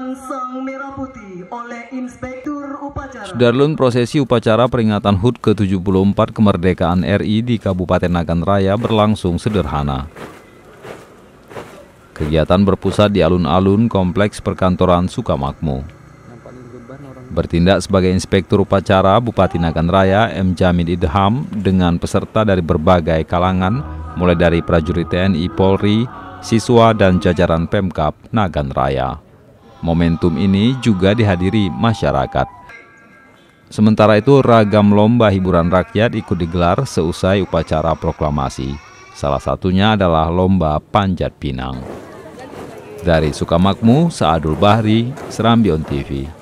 Sang Merah Putih oleh Inspektur Upacara. Sudarlun, prosesi upacara peringatan HUT ke-74 kemerdekaan RI di Kabupaten Nagan Raya berlangsung sederhana. Kegiatan berpusat di alun-alun kompleks perkantoran Suka Makmue. Bertindak sebagai Inspektur Upacara, Bupati Nagan Raya M Jamin Idham dengan peserta dari berbagai kalangan, mulai dari prajurit TNI Polri, siswa dan jajaran Pemkab Nagan Raya. Momentum ini juga dihadiri masyarakat. Sementara itu, ragam lomba hiburan rakyat ikut digelar seusai upacara proklamasi. Salah satunya adalah lomba panjat pinang. Dari Suka Makmue, Saadul Bahri, Serambi On TV.